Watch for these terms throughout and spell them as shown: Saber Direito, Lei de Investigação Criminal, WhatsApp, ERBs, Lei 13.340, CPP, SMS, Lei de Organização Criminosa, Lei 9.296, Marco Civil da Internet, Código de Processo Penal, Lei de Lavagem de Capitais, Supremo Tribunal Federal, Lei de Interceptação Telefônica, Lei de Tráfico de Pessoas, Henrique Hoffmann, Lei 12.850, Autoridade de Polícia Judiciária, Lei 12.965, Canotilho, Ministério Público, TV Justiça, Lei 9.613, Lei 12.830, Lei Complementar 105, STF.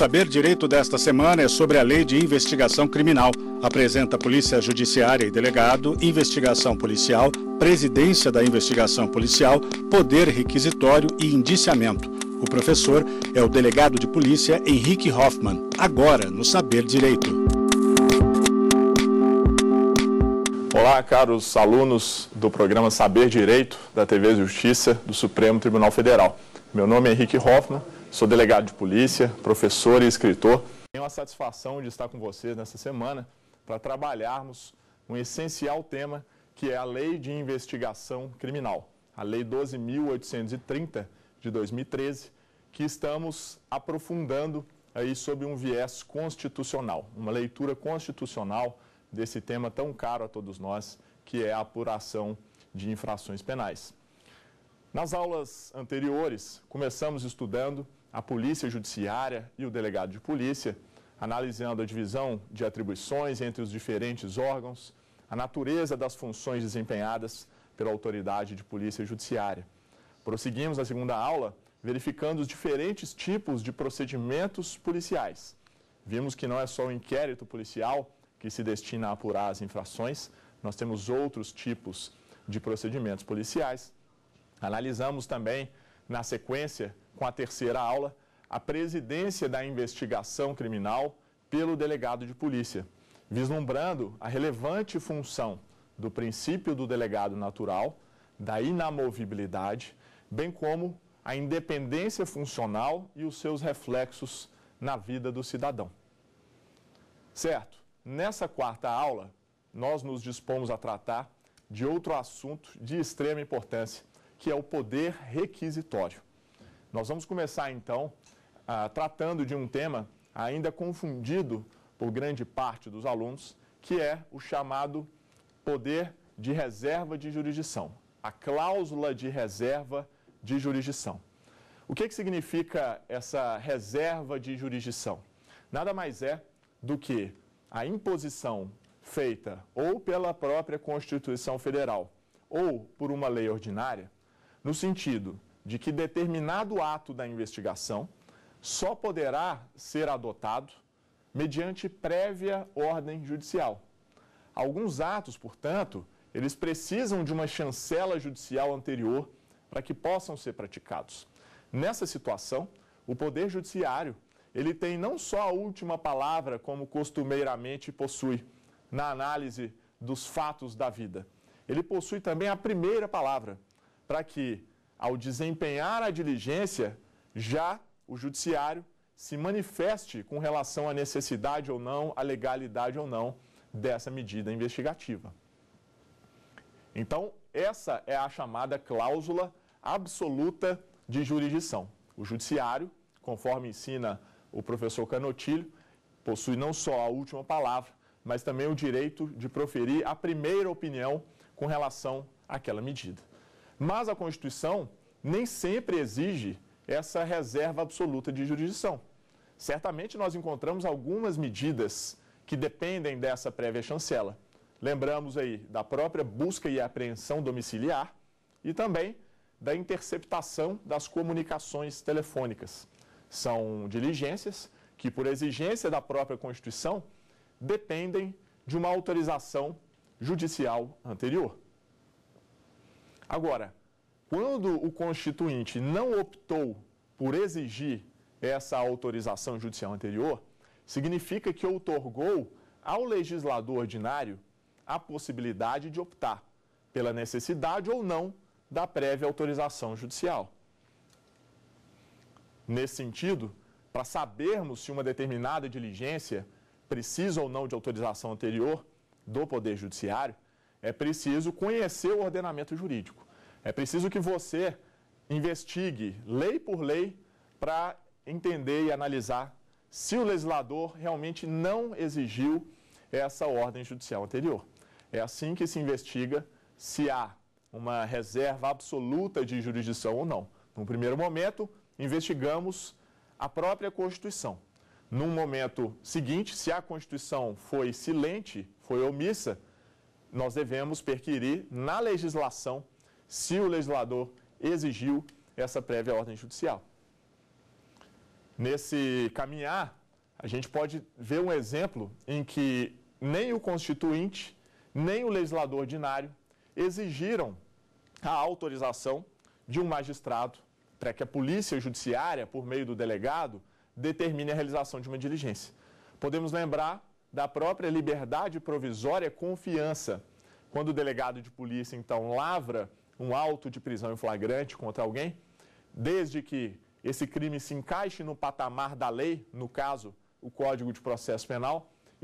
Saber Direito desta semana é sobre a Lei de Investigação Criminal. Apresenta Polícia Judiciária e Delegado, Investigação Policial, Presidência da Investigação Policial, Poder Requisitório e Indiciamento. O professor é o delegado de polícia Henrique Hoffmann, agora no Saber Direito. Olá, caros alunos do programa Saber Direito da TV Justiça do Supremo Tribunal Federal. Meu nome é Henrique Hoffmann, sou delegado de polícia, professor e escritor. Tenho a satisfação de estar com vocês nesta semana para trabalharmos um essencial tema que é a Lei de Investigação Criminal, a Lei 12.830, de 2013, que estamos aprofundando aí sob um viés constitucional, uma leitura constitucional desse tema tão caro a todos nós, que é a apuração de infrações penais. Nas aulas anteriores, começamos estudando a Polícia Judiciária e o Delegado de Polícia, analisando a divisão de atribuições entre os diferentes órgãos, a natureza das funções desempenhadas pela Autoridade de Polícia Judiciária. Prosseguimos na segunda aula, verificando os diferentes tipos de procedimentos policiais. Vimos que não é só o inquérito policial que se destina a apurar as infrações, nós temos outros tipos de procedimentos policiais. Analisamos também, na sequência, com a terceira aula, a presidência da investigação criminal pelo delegado de polícia, vislumbrando a relevante função do princípio do delegado natural, da inamovibilidade, bem como a independência funcional e os seus reflexos na vida do cidadão. Certo, nessa quarta aula, nós nos dispomos a tratar de outro assunto de extrema importância, que é o poder requisitório. Nós vamos começar, então, tratando de um tema ainda confundido por grande parte dos alunos, que é o chamado poder de reserva de jurisdição, a cláusula de reserva de jurisdição. O que significa essa reserva de jurisdição? Nada mais é do que a imposição feita ou pela própria Constituição Federal ou por uma lei ordinária, no sentido de que determinado ato da investigação só poderá ser adotado mediante prévia ordem judicial. Alguns atos, portanto, eles precisam de uma chancela judicial anterior para que possam ser praticados. Nessa situação, o Poder Judiciário, ele tem não só a última palavra, como costumeiramente possui na análise dos fatos da vida. Ele possui também a primeira palavra, para que, ao desempenhar a diligência, já o Judiciário se manifeste com relação à necessidade ou não, à legalidade ou não dessa medida investigativa. Então, essa é a chamada cláusula absoluta de jurisdição. O judiciário, conforme ensina o professor Canotilho, possui não só a última palavra, mas também o direito de proferir a primeira opinião com relação àquela medida. Mas a Constituição nem sempre exige essa reserva absoluta de jurisdição. Certamente nós encontramos algumas medidas que dependem dessa prévia chancela. Lembramos aí da própria busca e apreensão domiciliar e também da interceptação das comunicações telefônicas. São diligências que, por exigência da própria Constituição, dependem de uma autorização judicial anterior. Agora, quando o Constituinte não optou por exigir essa autorização judicial anterior, significa que outorgou ao legislador ordinário a possibilidade de optar pela necessidade ou não da prévia autorização judicial. Nesse sentido, para sabermos se uma determinada diligência precisa ou não de autorização anterior do Poder Judiciário, é preciso conhecer o ordenamento jurídico. É preciso que você investigue lei por lei para entender e analisar se o legislador realmente não exigiu essa ordem judicial anterior. É assim que se investiga se há uma reserva absoluta de jurisdição ou não. Num primeiro momento, investigamos a própria Constituição. Num momento seguinte, se a Constituição foi silente, foi omissa, nós devemos perquirir na legislação se o legislador exigiu essa prévia ordem judicial. Nesse caminhar, a gente pode ver um exemplo em que nem o Constituinte, nem o legislador ordinário exigiram a autorização de um magistrado para que a polícia judiciária, por meio do delegado, determine a realização de uma diligência. Podemos lembrar da própria liberdade provisória confiança, quando o delegado de polícia, então, lavra um auto de prisão em flagrante contra alguém, desde que esse crime se encaixe no patamar da lei, no caso, o Código de Processo Penal,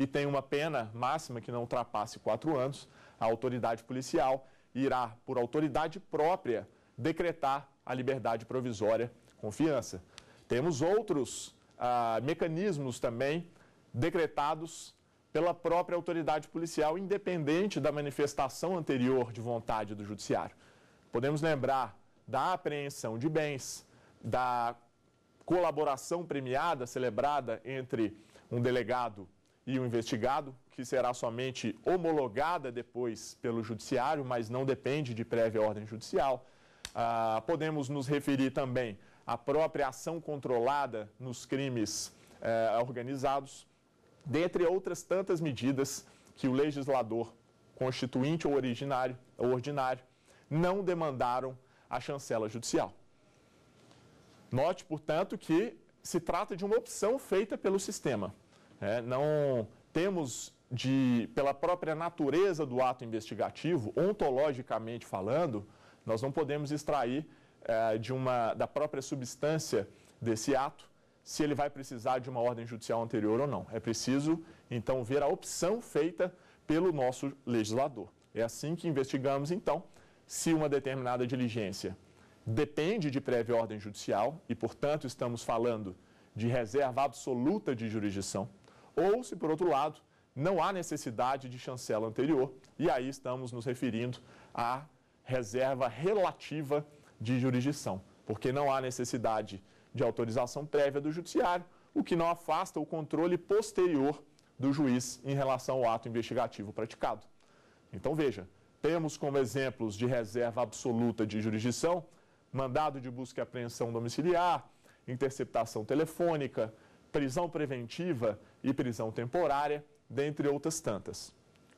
e tem uma pena máxima que não ultrapasse 4 anos, a autoridade policial irá, por autoridade própria, decretar a liberdade provisória confiança. Temos outros mecanismos também decretados pela própria autoridade policial, independente da manifestação anterior de vontade do judiciário. Podemos lembrar da apreensão de bens, da colaboração premiada celebrada entre um delegado e um investigado, que será somente homologada depois pelo judiciário, mas não depende de prévia ordem judicial. Podemos nos referir também à própria ação controlada nos crimes organizados, dentre outras tantas medidas que o legislador constituinte ou ordinário não demandaram à chancela judicial. Note, portanto, que se trata de uma opção feita pelo sistema. Não temos, pela própria natureza do ato investigativo, ontologicamente falando, nós não podemos extrair da própria substância desse ato se ele vai precisar de uma ordem judicial anterior ou não. É preciso, então, ver a opção feita pelo nosso legislador. É assim que investigamos, então, se uma determinada diligência depende de prévia ordem judicial e, portanto, estamos falando de reserva absoluta de jurisdição, ou se, por outro lado, não há necessidade de chancela anterior, e aí estamos nos referindo à reserva relativa de jurisdição, porque não há necessidade de autorização prévia do judiciário, o que não afasta o controle posterior do juiz em relação ao ato investigativo praticado. Então, veja, temos como exemplos de reserva absoluta de jurisdição, mandado de busca e apreensão domiciliar, interceptação telefônica, prisão preventiva e prisão temporária, dentre outras tantas.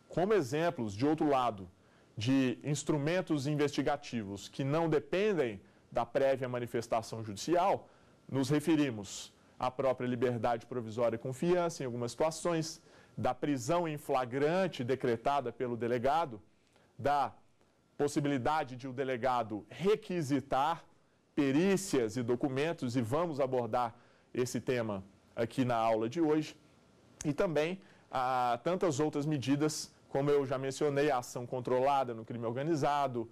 Como exemplos, de outro lado, de instrumentos investigativos que não dependem da prévia manifestação judicial, nos referimos à própria liberdade provisória e confiança em algumas situações, da prisão em flagrante decretada pelo delegado, da possibilidade de o delegado requisitar perícias e documentos, e vamos abordar esse tema aqui na aula de hoje, e também há tantas outras medidas, como eu já mencionei, a ação controlada no crime organizado,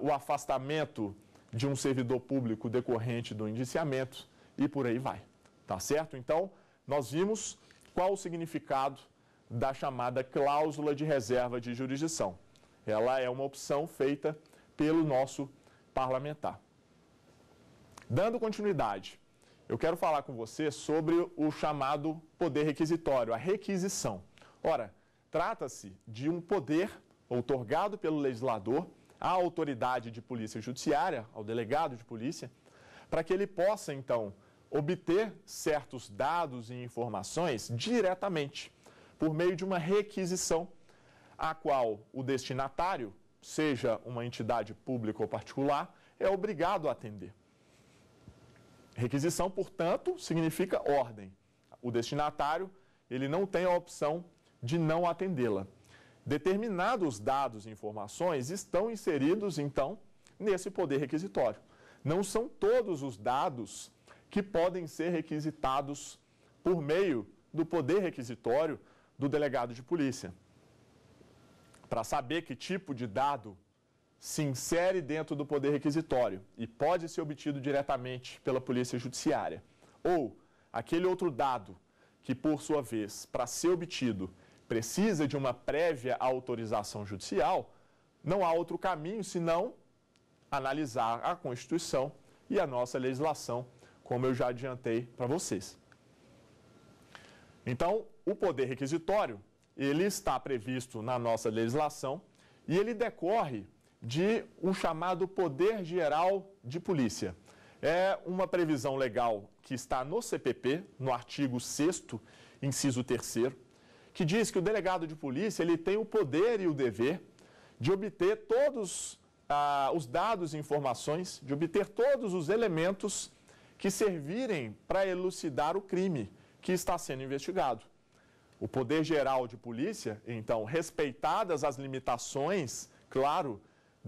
o afastamento de um servidor público decorrente do indiciamento e por aí vai. Tá certo? Então, nós vimos qual o significado da chamada cláusula de reserva de jurisdição. Ela é uma opção feita pelo nosso parlamentar. Dando continuidade, eu quero falar com você sobre o chamado poder requisitório, a requisição. Ora, trata-se de um poder outorgado pelo legislador à autoridade de polícia judiciária, ao delegado de polícia, para que ele possa, então, obter certos dados e informações diretamente, por meio de uma requisição, a qual o destinatário, seja uma entidade pública ou particular, é obrigado a atender. Requisição, portanto, significa ordem. O destinatário, ele não tem a opção de não atendê-la. Determinados dados e informações estão inseridos, então, nesse poder requisitório. Não são todos os dados que podem ser requisitados por meio do poder requisitório do delegado de polícia. Para saber que tipo de dado se insere dentro do poder requisitório e pode ser obtido diretamente pela polícia judiciária, ou aquele outro dado que, por sua vez, para ser obtido, precisa de uma prévia autorização judicial, não há outro caminho senão analisar a Constituição e a nossa legislação, como eu já adiantei para vocês. Então, o poder requisitório, ele está previsto na nossa legislação e ele decorre de um chamado poder geral de polícia. É uma previsão legal que está no CPP, no artigo 6º, inciso 3º, que diz que o delegado de polícia ele tem o poder e o dever de obter todos os dados e informações, de obter todos os elementos que servirem para elucidar o crime que está sendo investigado. O poder geral de polícia, então, respeitadas as limitações, claro,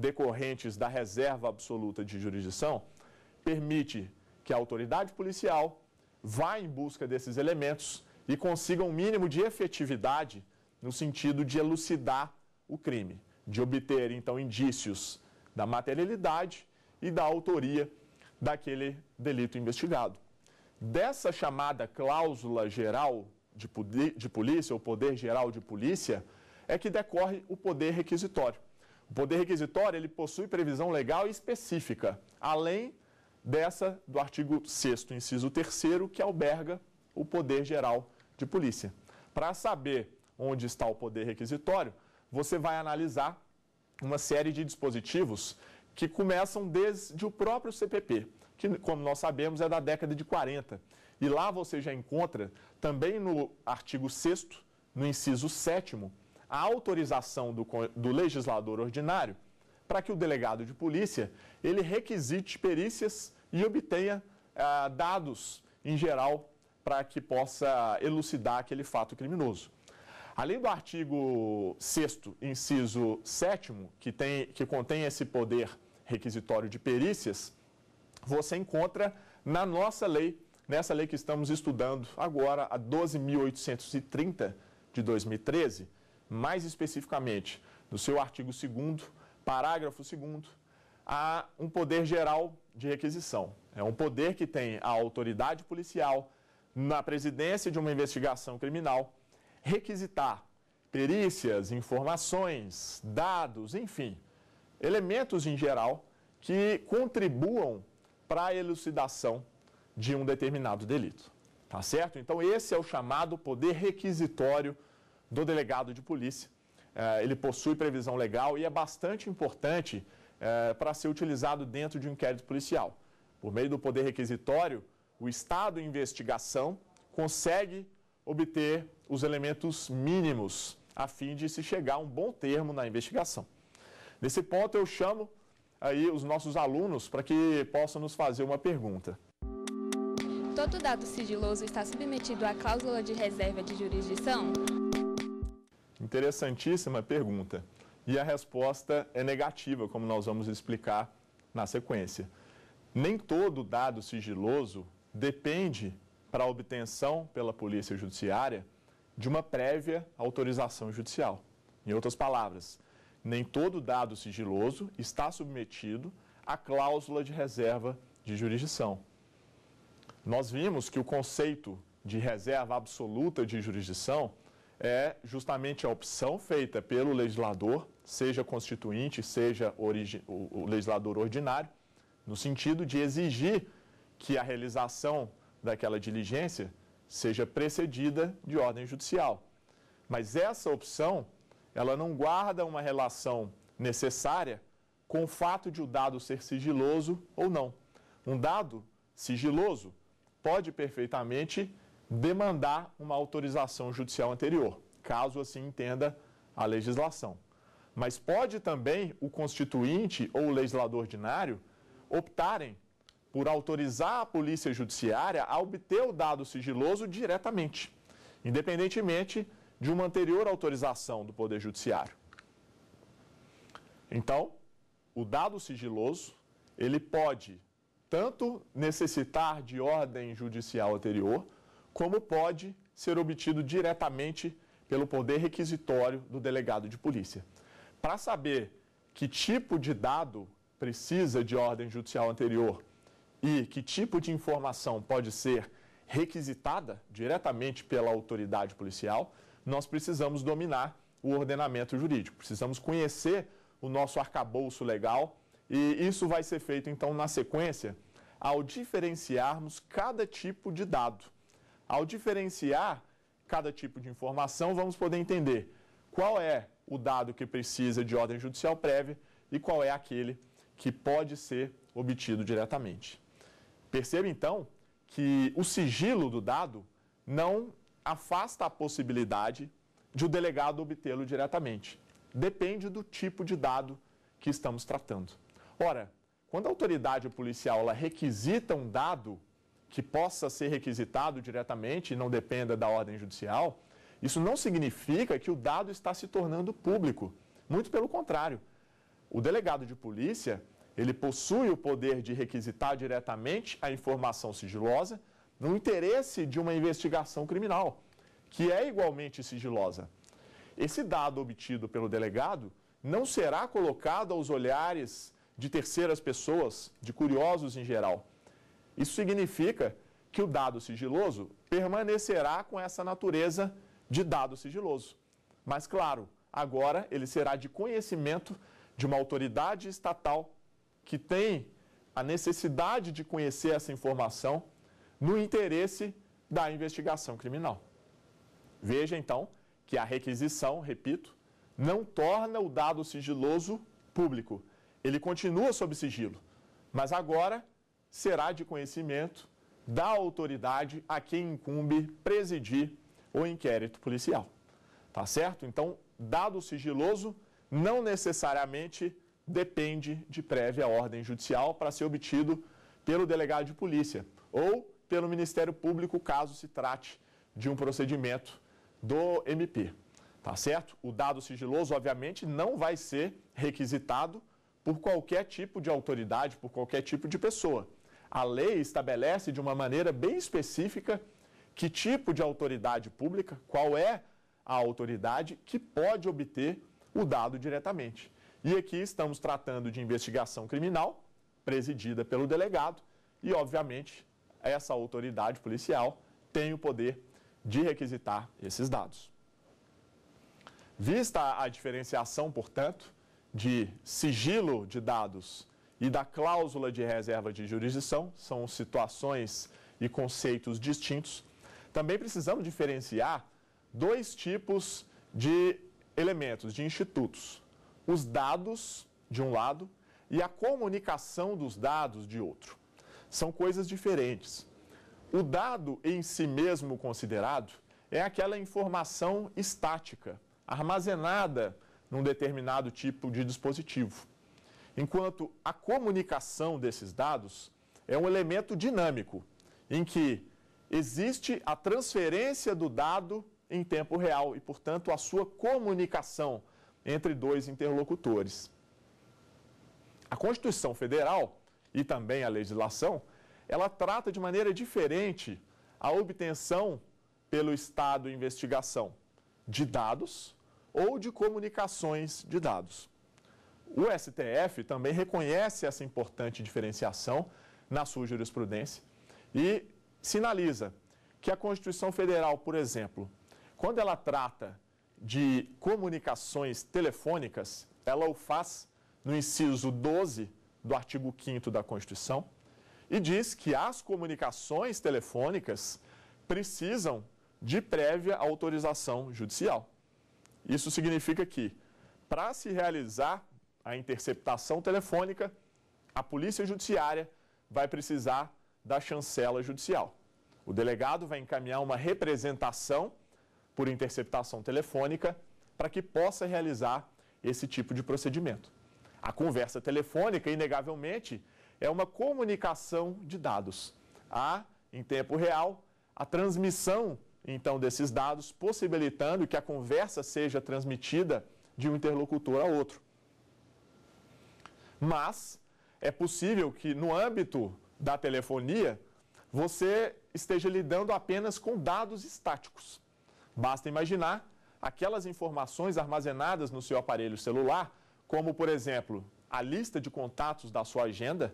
decorrentes da reserva absoluta de jurisdição, permite que a autoridade policial vá em busca desses elementos e consiga um mínimo de efetividade no sentido de elucidar o crime, de obter, então, indícios da materialidade e da autoria daquele delito investigado. Dessa chamada cláusula geral de polícia, ou poder geral de polícia, é que decorre o poder requisitório. O poder requisitório, ele possui previsão legal específica, além dessa do artigo 6º, inciso 3º, que alberga o poder geral de polícia. Para saber onde está o poder requisitório, você vai analisar uma série de dispositivos que começam desde o próprio CPP, que, como nós sabemos, é da década de 40. E lá você já encontra, também no artigo 6º, no inciso 7º, a autorização do legislador ordinário para que o delegado de polícia ele requisite perícias e obtenha dados em geral para que possa elucidar aquele fato criminoso. Além do artigo 6º, inciso 7º, que contém esse poder requisitório de perícias, você encontra na nossa lei, nessa lei que estamos estudando agora, a 12.830 de 2013, mais especificamente no seu artigo 2º, parágrafo 2º, há um poder geral de requisição. É um poder que tem a autoridade policial, na presidência de uma investigação criminal, requisitar perícias, informações, dados, enfim, elementos em geral que contribuam para a elucidação de um determinado delito, tá certo? Então, esse é o chamado poder requisitório do delegado de polícia. Ele possui previsão legal e é bastante importante para ser utilizado dentro de um inquérito policial. Por meio do poder requisitório, o Estado em investigação consegue obter os elementos mínimos a fim de se chegar a um bom termo na investigação. Nesse ponto, eu chamo aí os nossos alunos para que possam nos fazer uma pergunta. Todo dado sigiloso está submetido à cláusula de reserva de jurisdição? Interessantíssima pergunta. E a resposta é negativa, como nós vamos explicar na sequência. Nem todo dado sigiloso depende, para a obtenção pela Polícia Judiciária, de uma prévia autorização judicial. Em outras palavras, nem todo dado sigiloso está submetido à cláusula de reserva de jurisdição. Nós vimos que o conceito de reserva absoluta de jurisdição é justamente a opção feita pelo legislador, seja constituinte, seja o legislador ordinário, no sentido de exigir que a realização daquela diligência seja precedida de ordem judicial. Mas essa opção, ela não guarda uma relação necessária com o fato de o dado ser sigiloso ou não. Um dado sigiloso pode perfeitamente demandar uma autorização judicial anterior, caso assim entenda a legislação. Mas pode também o constituinte ou o legislador ordinário optarem por autorizar a Polícia Judiciária a obter o dado sigiloso diretamente, independentemente de uma anterior autorização do Poder Judiciário. Então, o dado sigiloso, ele pode tanto necessitar de ordem judicial anterior, como pode ser obtido diretamente pelo poder requisitório do delegado de polícia. Para saber que tipo de dado precisa de ordem judicial anterior e que tipo de informação pode ser requisitada diretamente pela autoridade policial, nós precisamos dominar o ordenamento jurídico, precisamos conhecer o nosso arcabouço legal, e isso vai ser feito, então, na sequência, ao diferenciarmos cada tipo de dado. Ao diferenciar cada tipo de informação, vamos poder entender qual é o dado que precisa de ordem judicial prévia e qual é aquele que pode ser obtido diretamente. Perceba, então, que o sigilo do dado não afasta a possibilidade de o delegado obtê-lo diretamente. Depende do tipo de dado que estamos tratando. Ora, quando a autoridade policial ela requisita um dado que possa ser requisitado diretamente e não dependa da ordem judicial, isso não significa que o dado está se tornando público. Muito pelo contrário. O delegado de polícia, ele possui o poder de requisitar diretamente a informação sigilosa no interesse de uma investigação criminal, que é igualmente sigilosa. Esse dado obtido pelo delegado não será colocado aos olhares de terceiras pessoas, de curiosos em geral. Isso significa que o dado sigiloso permanecerá com essa natureza de dado sigiloso. Mas, claro, agora ele será de conhecimento de uma autoridade estatal que tem a necessidade de conhecer essa informação no interesse da investigação criminal. Veja, então, que a requisição, repito, não torna o dado sigiloso público. Ele continua sob sigilo, mas agora será de conhecimento da autoridade a quem incumbe presidir o inquérito policial. Tá certo? Então, dado sigiloso não necessariamente depende de prévia ordem judicial para ser obtido pelo delegado de polícia ou pelo Ministério Público, caso se trate de um procedimento do MP. Tá certo? O dado sigiloso, obviamente, não vai ser requisitado por qualquer tipo de autoridade, por qualquer tipo de pessoa. A lei estabelece de uma maneira bem específica que tipo de autoridade pública, qual é a autoridade que pode obter o dado diretamente. E aqui estamos tratando de investigação criminal, presidida pelo delegado, e, obviamente, essa autoridade policial tem o poder de requisitar esses dados. Vista a diferenciação, portanto, de sigilo de dados e da cláusula de reserva de jurisdição, são situações e conceitos distintos, também precisamos diferenciar dois tipos de elementos, de institutos. Os dados, de um lado, e a comunicação dos dados, de outro. São coisas diferentes. O dado em si mesmo considerado é aquela informação estática, armazenada num determinado tipo de dispositivo. Enquanto a comunicação desses dados é um elemento dinâmico, em que existe a transferência do dado em tempo real e, portanto, a sua comunicação entre dois interlocutores. A Constituição Federal e também a legislação, ela trata de maneira diferente a obtenção pelo Estado em investigação de dados ou de comunicações de dados. O STF também reconhece essa importante diferenciação na sua jurisprudência e sinaliza que a Constituição Federal, por exemplo, quando ela trata de comunicações telefônicas, ela o faz no inciso 12 do artigo 5º da Constituição e diz que as comunicações telefônicas precisam de prévia autorização judicial. Isso significa que, para se realizar a interceptação telefônica, a Polícia Judiciária vai precisar da chancela judicial. O delegado vai encaminhar uma representação por interceptação telefônica para que possa realizar esse tipo de procedimento. A conversa telefônica, inegavelmente, é uma comunicação de dados. Há, em tempo real, a transmissão, então, desses dados, possibilitando que a conversa seja transmitida de um interlocutor a outro. Mas é possível que, no âmbito da telefonia, você esteja lidando apenas com dados estáticos. Basta imaginar aquelas informações armazenadas no seu aparelho celular, como, por exemplo, a lista de contatos da sua agenda,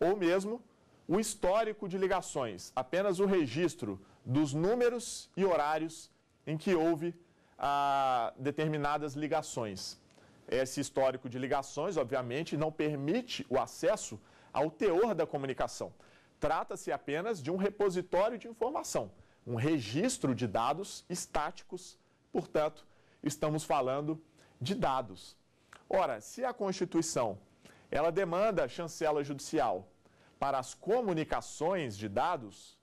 ou mesmo o histórico de ligações, apenas o registro dos números e horários em que houve determinadas ligações. Esse histórico de ligações, obviamente, não permite o acesso ao teor da comunicação. Trata-se apenas de um repositório de informação, um registro de dados estáticos, portanto, estamos falando de dados. Ora, se a Constituição ela demanda chancela judicial para as comunicações de dados,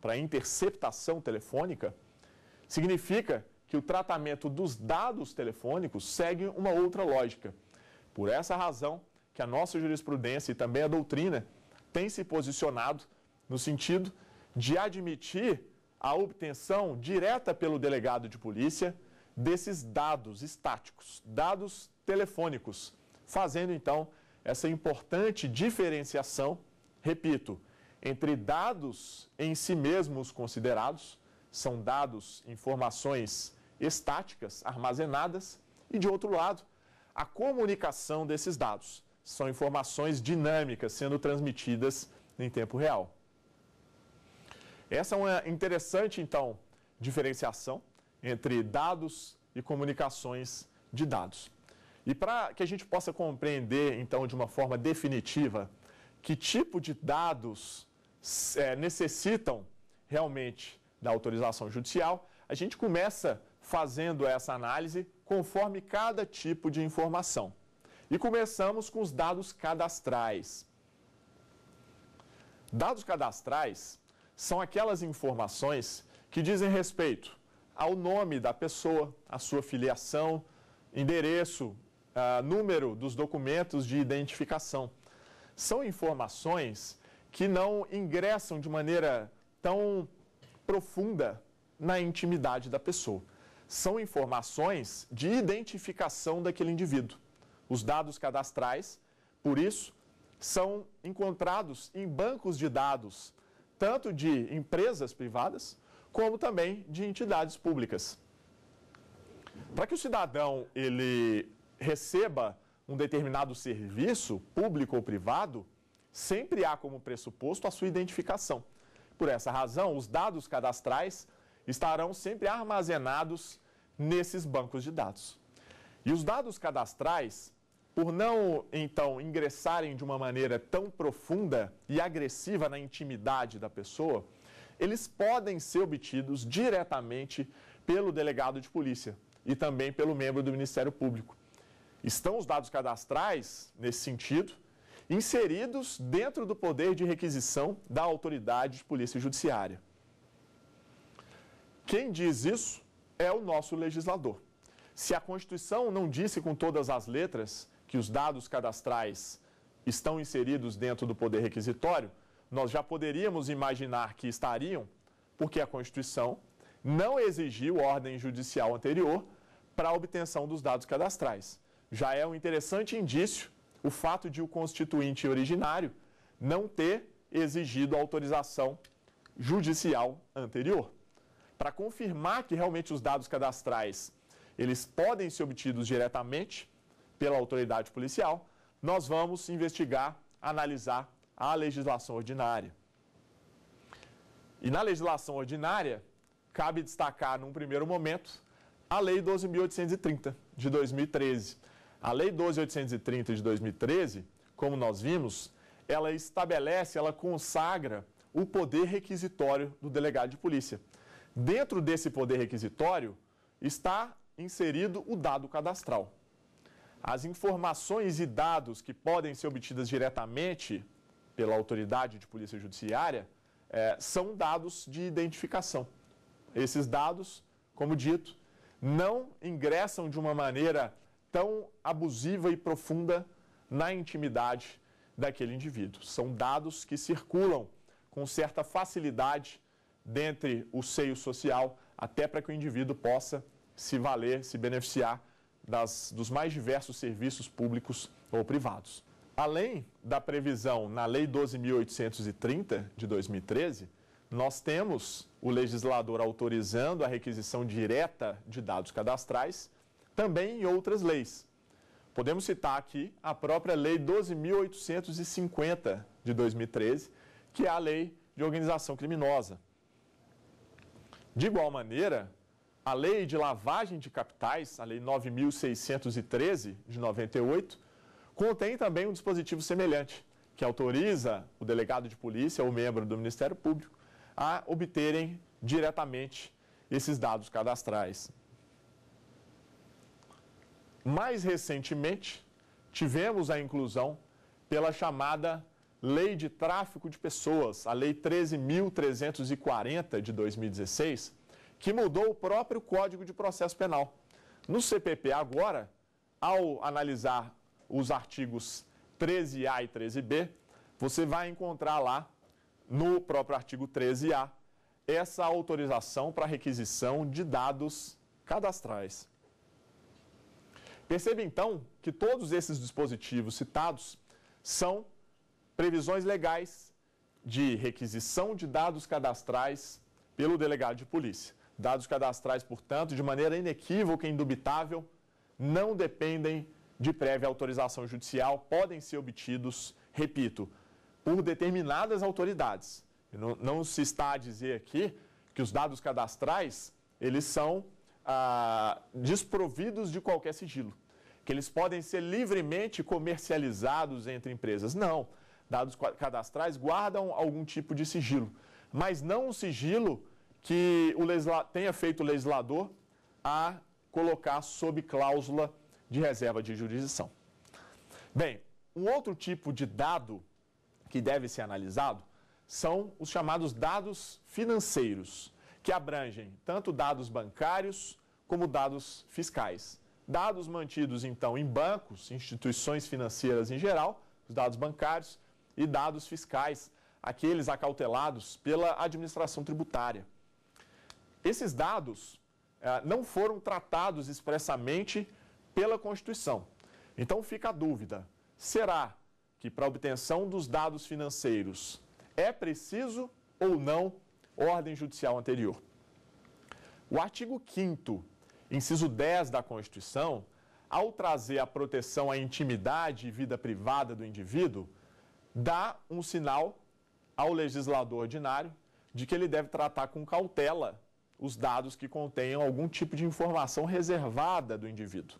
para a interceptação telefônica, significa que o tratamento dos dados telefônicos segue uma outra lógica. Por essa razão que a nossa jurisprudência e também a doutrina tem se posicionado no sentido de admitir a obtenção direta pelo delegado de polícia desses dados estáticos, dados telefônicos, fazendo então essa importante diferenciação, repito, entre dados em si mesmos considerados, são dados, informações estáticas, armazenadas, e de outro lado, a comunicação desses dados, são informações dinâmicas sendo transmitidas em tempo real. Essa é uma interessante, então, diferenciação entre dados e comunicações de dados. E para que a gente possa compreender, então, de uma forma definitiva, que tipo de dados necessitam realmente da autorização judicial, a gente começa fazendo essa análise conforme cada tipo de informação. E começamos com os dados cadastrais. Dados cadastrais são aquelas informações que dizem respeito ao nome da pessoa, à sua filiação, endereço, número dos documentos de identificação. São informações que não ingressam de maneira tão profunda na intimidade da pessoa. São informações de identificação daquele indivíduo. Os dados cadastrais, por isso, são encontrados em bancos de dados, tanto de empresas privadas, como também de entidades públicas. Para que o cidadão ele receba um determinado serviço, público ou privado, sempre há como pressuposto a sua identificação. Por essa razão, os dados cadastrais estarão sempre armazenados nesses bancos de dados. E os dados cadastrais, por não, então, ingressarem de uma maneira tão profunda e agressiva na intimidade da pessoa, eles podem ser obtidos diretamente pelo delegado de polícia e também pelo membro do Ministério Público. Estão os dados cadastrais, nesse sentido, inseridos dentro do poder de requisição da autoridade de polícia judiciária. Quem diz isso é o nosso legislador. Se a Constituição não disse com todas as letras que os dados cadastrais estão inseridos dentro do poder requisitório, nós já poderíamos imaginar que estariam, porque a Constituição não exigiu ordem judicial anterior para a obtenção dos dados cadastrais. Já é um interessante indício o fato de o constituinte originário não ter exigido autorização judicial anterior. Para confirmar que realmente os dados cadastrais eles podem ser obtidos diretamente pela autoridade policial, nós vamos investigar, analisar a legislação ordinária. E na legislação ordinária, cabe destacar, num primeiro momento, a Lei 12.830, de 2013. A Lei 12.830, de 2013, como nós vimos, ela estabelece, ela consagra o poder requisitório do delegado de polícia. Dentro desse poder requisitório está inserido o dado cadastral. As informações e dados que podem ser obtidas diretamente pela autoridade de polícia judiciária são dados de identificação. Esses dados, como dito, não ingressam de uma maneira tão abusiva e profunda na intimidade daquele indivíduo. São dados que circulam com certa facilidade dentre o seio social, até para que o indivíduo possa se valer, se beneficiar dos mais diversos serviços públicos ou privados. Além da previsão na Lei 12.830, de 2013, nós temos o legislador autorizando a requisição direta de dados cadastrais, também em outras leis. Podemos citar aqui a própria Lei 12.850, de 2013, que é a Lei de Organização Criminosa. De igual maneira, a Lei de Lavagem de Capitais, a Lei 9.613, de 98, contém também um dispositivo semelhante, que autoriza o delegado de polícia ou membro do Ministério Público a obterem diretamente esses dados cadastrais. Mais recentemente, tivemos a inclusão pela chamada Lei de Tráfico de Pessoas, a Lei 13.340 de 2016, que mudou o próprio Código de Processo Penal. No CPP agora, ao analisar os artigos 13A e 13B, você vai encontrar lá, no próprio artigo 13A, essa autorização para requisição de dados cadastrais. Perceba, então, que todos esses dispositivos citados são previsões legais de requisição de dados cadastrais pelo delegado de polícia. Dados cadastrais, portanto, de maneira inequívoca e indubitável, não dependem de prévia autorização judicial, podem ser obtidos, repito, por determinadas autoridades. Não se está a dizer aqui que os dados cadastrais, eles são desprovidos de qualquer sigilo, que eles podem ser livremente comercializados entre empresas. Não, dados cadastrais guardam algum tipo de sigilo, mas não um sigilo que o tenha feito o legislador a colocar sob cláusula de reserva de jurisdição. Bem, um outro tipo de dado que deve ser analisado são os chamados dados financeiros, que abrangem tanto dados bancários como dados fiscais. Dados mantidos, então, em bancos, instituições financeiras em geral, os dados bancários, e dados fiscais, aqueles acautelados pela administração tributária. Esses dados não foram tratados expressamente pela Constituição. Então fica a dúvida, será que para a obtenção dos dados financeiros é preciso ou não ordem judicial anterior? O artigo 5º, inciso 10 da Constituição, ao trazer a proteção à intimidade e vida privada do indivíduo, dá um sinal ao legislador ordinário de que ele deve tratar com cautela os dados que contenham algum tipo de informação reservada do indivíduo.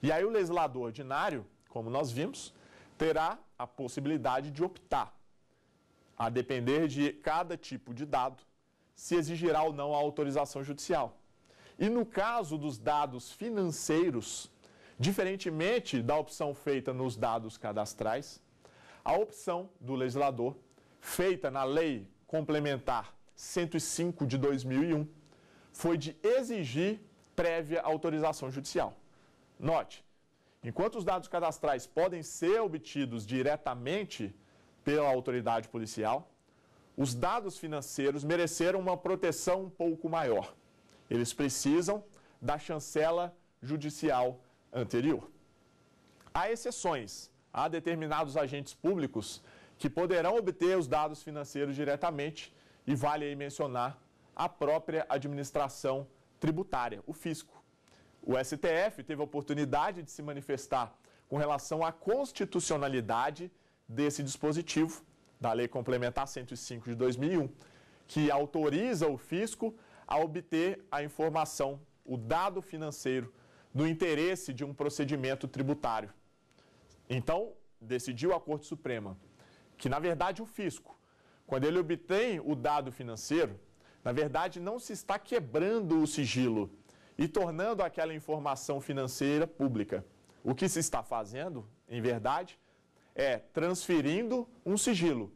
E aí o legislador ordinário, como nós vimos, terá a possibilidade de optar, a depender de cada tipo de dado, se exigirá ou não a autorização judicial. E no caso dos dados financeiros, diferentemente da opção feita nos dados cadastrais, a opção do legislador, feita na Lei Complementar 105 de 2001, foi de exigir prévia autorização judicial. Note, enquanto os dados cadastrais podem ser obtidos diretamente pela autoridade policial, os dados financeiros mereceram uma proteção um pouco maior. Eles precisam da chancela judicial anterior. Há exceções. Há determinados agentes públicos que poderão obter os dados financeiros diretamente e vale aí mencionar a própria administração tributária, o fisco. O STF teve a oportunidade de se manifestar com relação à constitucionalidade desse dispositivo da Lei Complementar 105 de 2001, que autoriza o fisco a obter a informação, o dado financeiro, no interesse de um procedimento tributário. Então, decidiu a Corte Suprema que, na verdade, o fisco, quando ele obtém o dado financeiro, na verdade, não se está quebrando o sigilo e tornando aquela informação financeira pública. O que se está fazendo, em verdade, é transferindo um sigilo,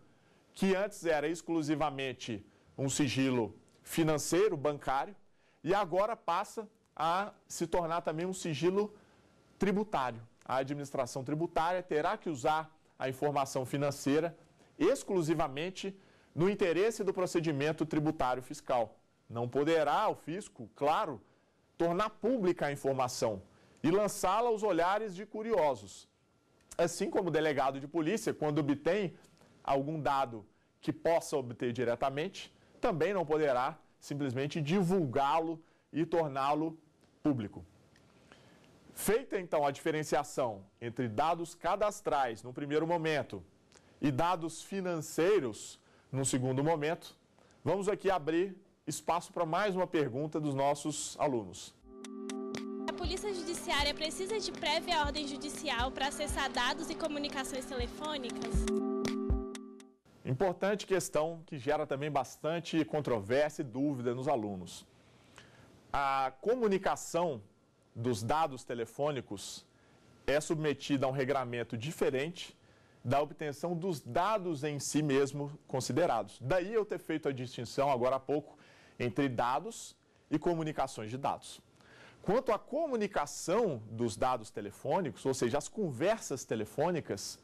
que antes era exclusivamente um sigilo financeiro, bancário, e agora passa a se tornar também um sigilo tributário. A administração tributária terá que usar a informação financeira exclusivamente no interesse do procedimento tributário fiscal. Não poderá o fisco, claro, tornar pública a informação e lançá-la aos olhares de curiosos. Assim como o delegado de polícia, quando obtém algum dado que possa obter diretamente, também não poderá simplesmente divulgá-lo e torná-lo público. Feita, então, a diferenciação entre dados cadastrais, no primeiro momento, e dados financeiros, no segundo momento, vamos aqui abrir espaço para mais uma pergunta dos nossos alunos. A Polícia Judiciária precisa de prévia ordem judicial para acessar dados e comunicações telefônicas? Importante questão que gera também bastante controvérsia e dúvida nos alunos. A comunicação dos dados telefônicos é submetida a um regramento diferente da obtenção dos dados em si mesmo considerados. Daí eu ter feito a distinção agora há pouco entre dados e comunicações de dados. Quanto à comunicação dos dados telefônicos, ou seja, as conversas telefônicas,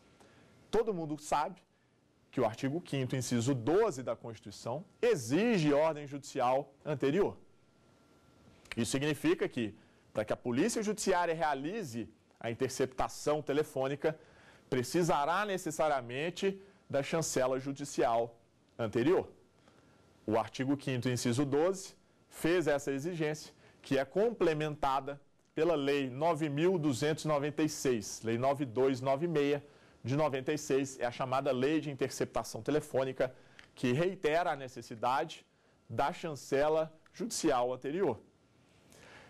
todo mundo sabe que o artigo 5º, inciso 12 da Constituição, exige ordem judicial anterior. Isso significa que, para que a Polícia Judiciária realize a interceptação telefônica, precisará necessariamente da chancela judicial anterior. O artigo 5º, inciso 12, fez essa exigência, que é complementada pela Lei 9.296, Lei 9.296, de 96, é a chamada Lei de Interceptação Telefônica, que reitera a necessidade da chancela judicial anterior.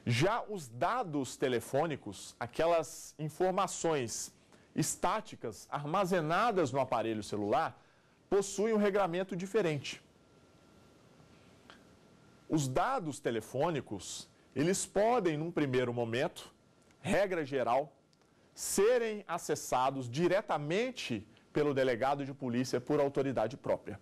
Já os dados telefônicos, aquelas informações estáticas armazenadas no aparelho celular, possuem um regramento diferente. Os dados telefônicos, eles podem, num primeiro momento, regra geral, serem acessados diretamente pelo delegado de polícia por autoridade própria.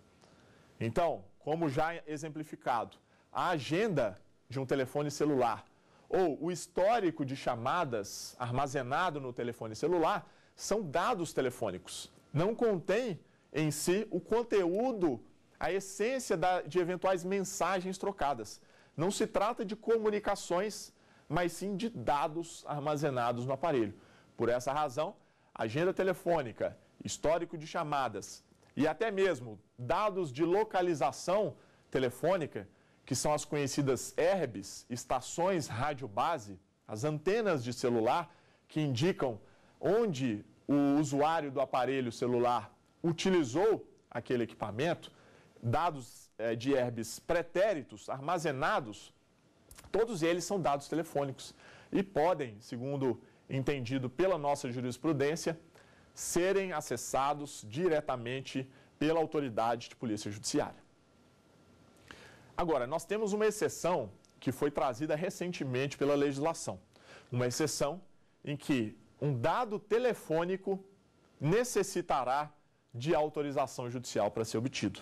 Então, como já exemplificado, a agenda de um telefone celular ou o histórico de chamadas armazenado no telefone celular são dados telefônicos. Não contém em si o conteúdo, a essência de eventuais mensagens trocadas. Não se trata de comunicações, mas sim de dados armazenados no aparelho. Por essa razão, agenda telefônica, histórico de chamadas e até mesmo dados de localização telefônica, que são as conhecidas ERBs, estações rádio-base, as antenas de celular que indicam onde o usuário do aparelho celular utilizou aquele equipamento, dados de ERBs pretéritos armazenados, todos eles são dados telefônicos e podem, segundo entendido pela nossa jurisprudência, serem acessados diretamente pela autoridade de polícia judiciária. Agora, nós temos uma exceção que foi trazida recentemente pela legislação. Uma exceção em que um dado telefônico necessitará de autorização judicial para ser obtido.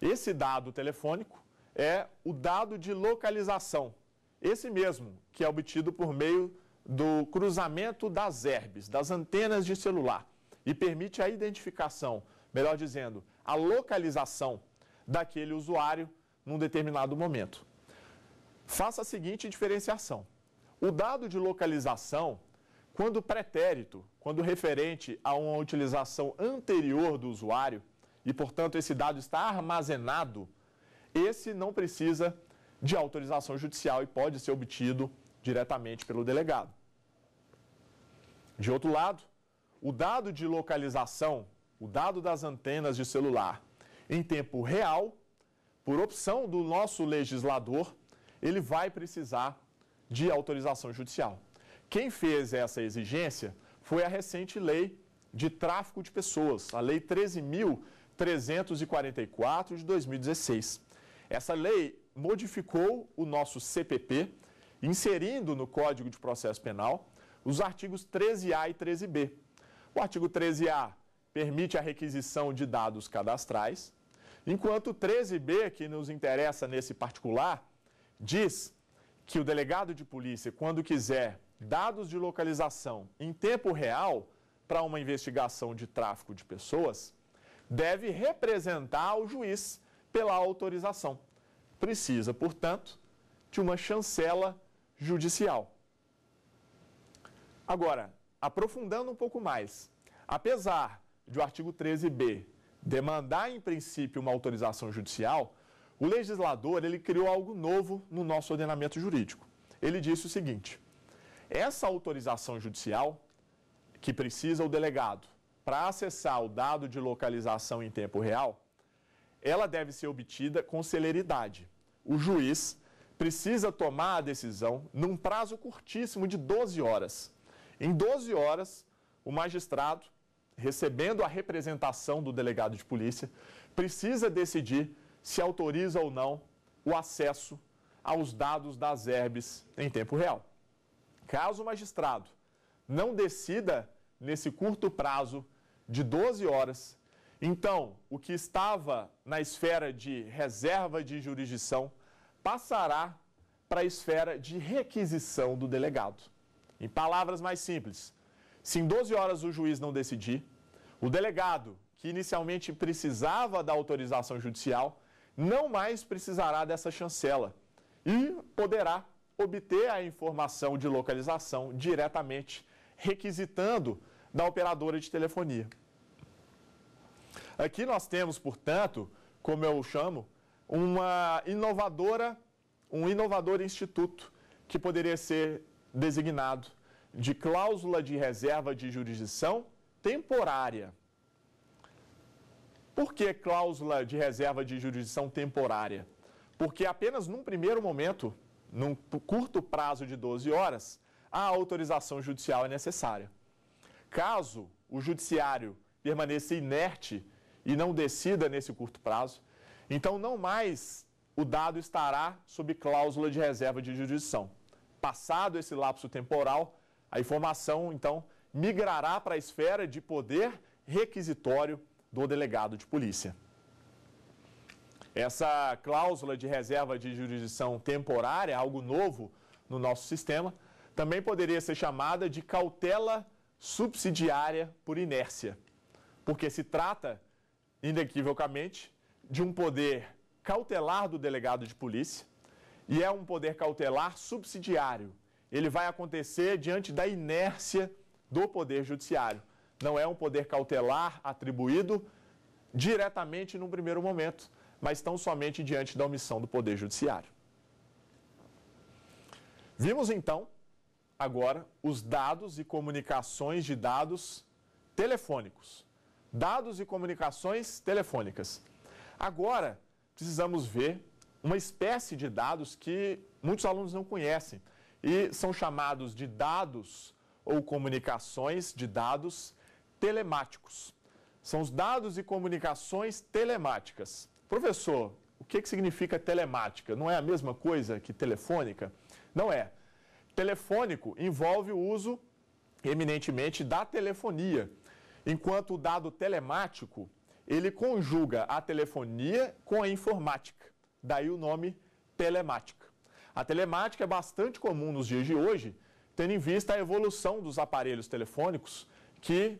Esse dado telefônico é o dado de localização. Esse mesmo, que é obtido por meio do cruzamento das ERBs, das antenas de celular, e permite a identificação, melhor dizendo, a localização daquele usuário num determinado momento. Faça a seguinte diferenciação. O dado de localização, quando pretérito, quando referente a uma utilização anterior do usuário, e, portanto, esse dado está armazenado, esse não precisa de autorização judicial e pode ser obtido diretamente pelo delegado. De outro lado, o dado de localização, o dado das antenas de celular, em tempo real, por opção do nosso legislador, ele vai precisar de autorização judicial. Quem fez essa exigência foi a recente Lei de Tráfico de Pessoas, a Lei 13.344, de 2016. Essa lei modificou o nosso CPP, inserindo no Código de Processo Penal os artigos 13A e 13B. O artigo 13A permite a requisição de dados cadastrais, enquanto o 13B, que nos interessa nesse particular, diz que o delegado de polícia, quando quiser dados de localização em tempo real para uma investigação de tráfico de pessoas, deve representar o juiz pela autorização. Precisa, portanto, de uma chancela judicial. Agora, aprofundando um pouco mais, apesar de o artigo 13B demandar, em princípio, uma autorização judicial, o legislador ele criou algo novo no nosso ordenamento jurídico. Ele disse o seguinte: essa autorização judicial que precisa o delegado para acessar o dado de localização em tempo real, ela deve ser obtida com celeridade. O juiz precisa tomar a decisão num prazo curtíssimo de 12 horas. Em 12 horas, o magistrado, recebendo a representação do delegado de polícia, precisa decidir se autoriza ou não o acesso aos dados das ERBs em tempo real. Caso o magistrado não decida nesse curto prazo de 12 horas. Então, o que estava na esfera de reserva de jurisdição passará para a esfera de requisição do delegado. Em palavras mais simples, se em 12 horas o juiz não decidir, o delegado, que inicialmente precisava da autorização judicial, não mais precisará dessa chancela e poderá obter a informação de localização diretamente, requisitando da operadora de telefonia. Aqui nós temos, portanto, como eu chamo, um inovador instituto que poderia ser designado de cláusula de reserva de jurisdição temporária. Por que cláusula de reserva de jurisdição temporária? Porque apenas num primeiro momento, num curto prazo de 12 horas, a autorização judicial é necessária. Caso o judiciário permaneça inerte e não decida nesse curto prazo, então não mais o dado estará sob cláusula de reserva de jurisdição. Passado esse lapso temporal, a informação, então, migrará para a esfera de poder requisitório do delegado de polícia. Essa cláusula de reserva de jurisdição temporária, algo novo no nosso sistema, também poderia ser chamada de cautela subsidiária por inércia, porque se trata, inequivocamente, de um poder cautelar do delegado de polícia e é um poder cautelar subsidiário. Ele vai acontecer diante da inércia do poder judiciário. Não é um poder cautelar atribuído diretamente no primeiro momento, mas tão somente diante da omissão do poder judiciário. Vimos, então, agora os dados e comunicações de dados telefônicos. Dados e comunicações telefônicas. Agora, precisamos ver uma espécie de dados que muitos alunos não conhecem e são chamados de dados ou comunicações de dados telemáticos. São os dados e comunicações telemáticas. Professor, o que significa telemática? Não é a mesma coisa que telefônica? Não é. Telefônico envolve o uso, eminentemente, da telefonia, enquanto o dado telemático, ele conjuga a telefonia com a informática. Daí o nome telemática. A telemática é bastante comum nos dias de hoje, tendo em vista a evolução dos aparelhos telefônicos, que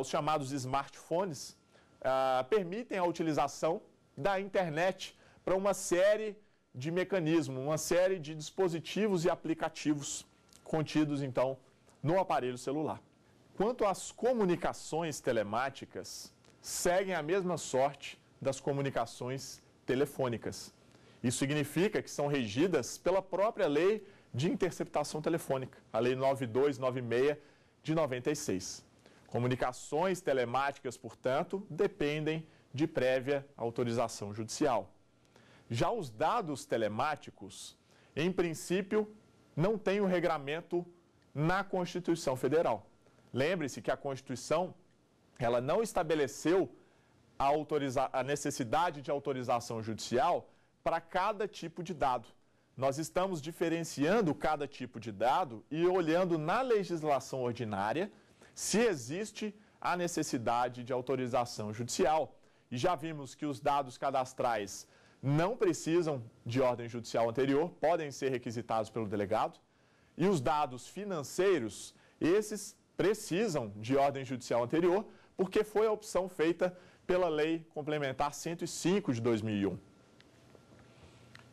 os chamados smartphones permitem a utilização da internet para uma série de mecanismos, uma série de dispositivos e aplicativos contidos, então, no aparelho celular. Quanto às comunicações telemáticas, seguem a mesma sorte das comunicações telefônicas. Isso significa que são regidas pela própria Lei de Interceptação Telefônica, a Lei 9.296, de 96. Comunicações telemáticas, portanto, dependem de prévia autorização judicial. Já os dados telemáticos, em princípio, não têm o regramento na Constituição Federal. Lembre-se que a Constituição, ela não estabeleceu a necessidade de autorização judicial para cada tipo de dado. Nós estamos diferenciando cada tipo de dado e olhando na legislação ordinária se existe a necessidade de autorização judicial. E já vimos que os dados cadastrais não precisam de ordem judicial anterior, podem ser requisitados pelo delegado. E os dados financeiros, esses precisam de ordem judicial anterior, porque foi a opção feita pela Lei Complementar 105, de 2001.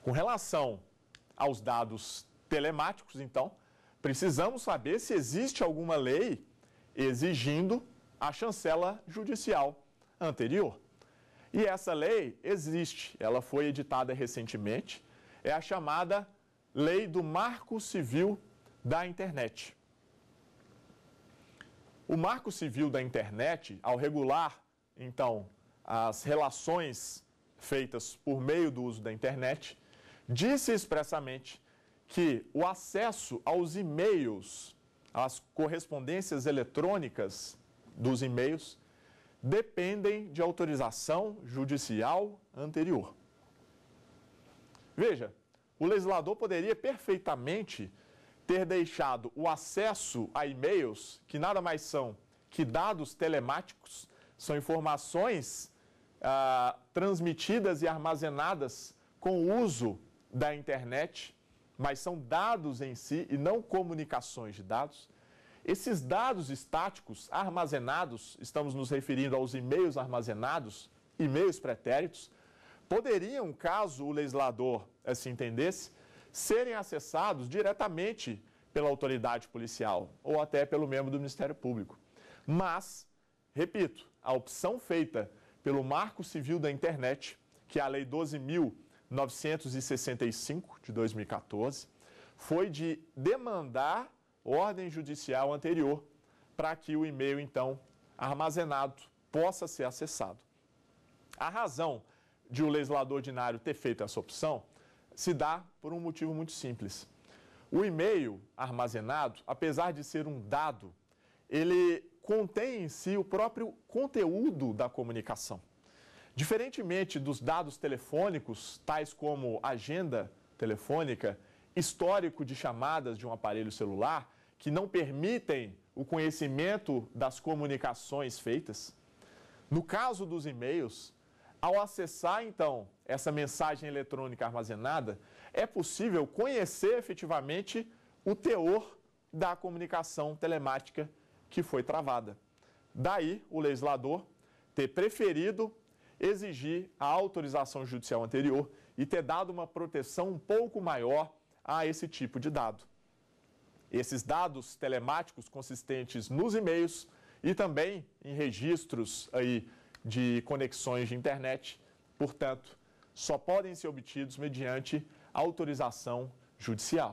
Com relação aos dados telemáticos, então, precisamos saber se existe alguma lei exigindo a chancela judicial anterior. E essa lei existe, ela foi editada recentemente, é a chamada Lei do Marco Civil da Internet. O Marco Civil da Internet, ao regular, então, as relações feitas por meio do uso da internet, disse expressamente que o acesso aos e-mails, às correspondências eletrônicas dos e-mails, dependem de autorização judicial anterior. Veja, o legislador poderia perfeitamente ter deixado o acesso a e-mails, que nada mais são que dados telemáticos são informações transmitidas e armazenadas com o uso da internet, mas são dados em si e não comunicações de dados. Esses dados estáticos armazenados, estamos nos referindo aos e-mails armazenados, e-mails pretéritos, poderiam, caso o legislador se entendesse, serem acessados diretamente pela autoridade policial ou até pelo membro do Ministério Público. Mas, repito, a opção feita pelo Marco Civil da Internet, que é a Lei 12.965, de 2014, foi de demandar ordem judicial anterior para que o e-mail, então, armazenado possa ser acessado. A razão de o legislador ordinário ter feito essa opção se dá por um motivo muito simples. O e-mail armazenado, apesar de ser um dado, ele contém em si o próprio conteúdo da comunicação. Diferentemente dos dados telefônicos, tais como agenda telefônica, histórico de chamadas de um aparelho celular, que não permitem o conhecimento das comunicações feitas, no caso dos e-mails, ao acessar, então, essa mensagem eletrônica armazenada, é possível conhecer efetivamente o teor da comunicação telemática que foi travada. Daí, o legislador ter preferido exigir a autorização judicial anterior e ter dado uma proteção um pouco maior a esse tipo de dado. Esses dados telemáticos consistentes nos e-mails e também em registros aí de conexões de internet, portanto, só podem ser obtidos mediante autorização judicial.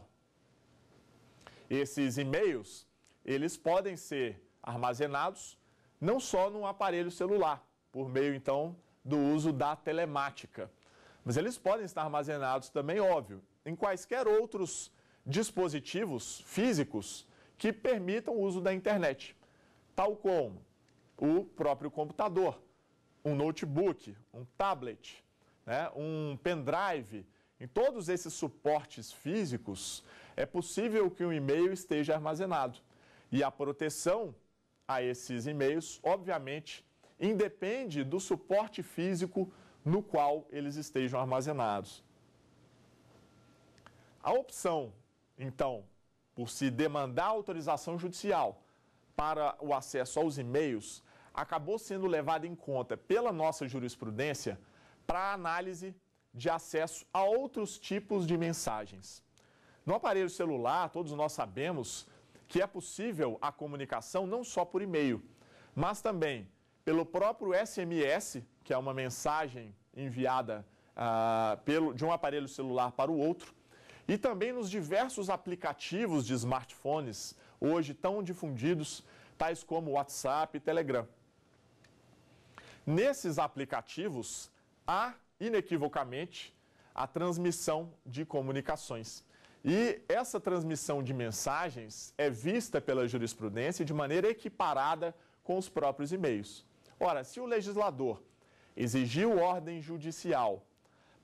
Esses e-mails, eles podem ser armazenados não só num aparelho celular, por meio, então, do uso da telemática, mas eles podem estar armazenados também, óbvio, em quaisquer outros dispositivos físicos que permitam o uso da internet, tal como o próprio computador, um notebook, um tablet, né, um pendrive. Em todos esses suportes físicos, é possível que um e-mail esteja armazenado. E a proteção a esses e-mails, obviamente, independe do suporte físico no qual eles estejam armazenados. A opção, então, por se demandar autorização judicial para o acesso aos e-mails, acabou sendo levada em conta pela nossa jurisprudência para análise de acesso a outros tipos de mensagens. No aparelho celular, todos nós sabemos que é possível a comunicação não só por e-mail, mas também pelo próprio SMS, que é uma mensagem enviada de um aparelho celular para o outro, e também nos diversos aplicativos de smartphones, hoje tão difundidos, tais como WhatsApp e Telegram. Nesses aplicativos, há, inequivocamente, a transmissão de comunicações. E essa transmissão de mensagens é vista pela jurisprudência de maneira equiparada com os próprios e-mails. Ora, se o legislador exigiu ordem judicial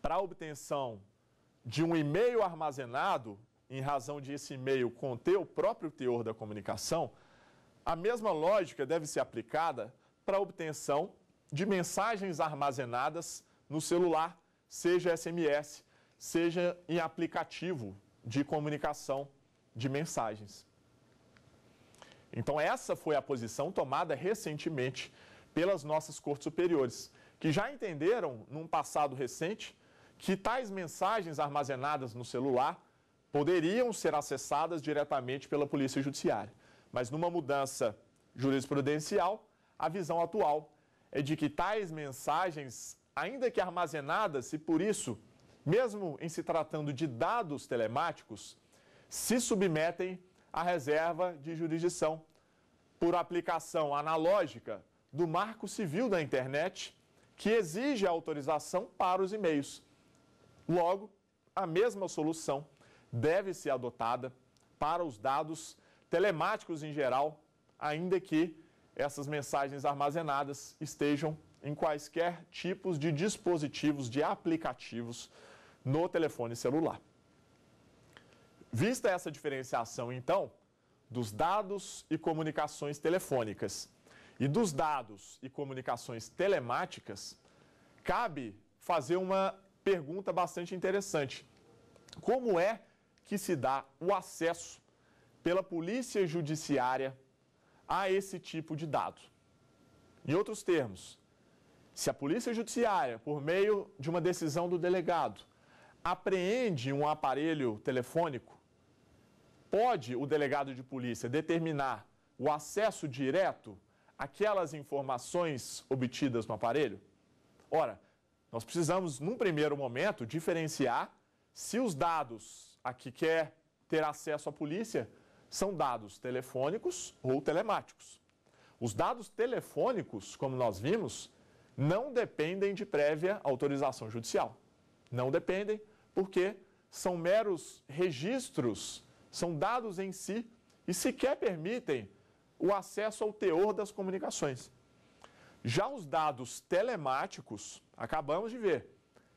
para a obtenção de um e-mail armazenado, em razão de esse e-mail conter o próprio teor da comunicação, a mesma lógica deve ser aplicada para a obtenção de mensagens armazenadas no celular, seja SMS, seja em aplicativo de comunicação de mensagens. Então, essa foi a posição tomada recentemente pelas nossas cortes superiores, que já entenderam, num passado recente, que tais mensagens armazenadas no celular poderiam ser acessadas diretamente pela Polícia Judiciária. Mas numa mudança jurisprudencial, a visão atual é de que tais mensagens, ainda que armazenadas, e por isso, mesmo em se tratando de dados telemáticos, se submetem à reserva de jurisdição por aplicação analógica do Marco Civil da Internet, que exige a autorização para os e-mails. Logo, a mesma solução deve ser adotada para os dados telemáticos em geral, ainda que essas mensagens armazenadas estejam em quaisquer tipos de dispositivos, de aplicativos no telefone celular. Vista essa diferenciação, então, dos dados e comunicações telefônicas e dos dados e comunicações telemáticas, cabe fazer uma pergunta bastante interessante. Como é que se dá o acesso pela Polícia Judiciária a esse tipo de dado? Em outros termos, se a Polícia Judiciária, por meio de uma decisão do delegado, apreende um aparelho telefônico, pode o delegado de polícia determinar o acesso direto àquelas informações obtidas no aparelho? Ora, nós precisamos, num primeiro momento, diferenciar se os dados a que quer ter acesso a polícia são dados telefônicos ou telemáticos. Os dados telefônicos, como nós vimos, não dependem de prévia autorização judicial. Não dependem, porque são meros registros, são dados em si e sequer permitem o acesso ao teor das comunicações. Já os dados telemáticos, acabamos de ver,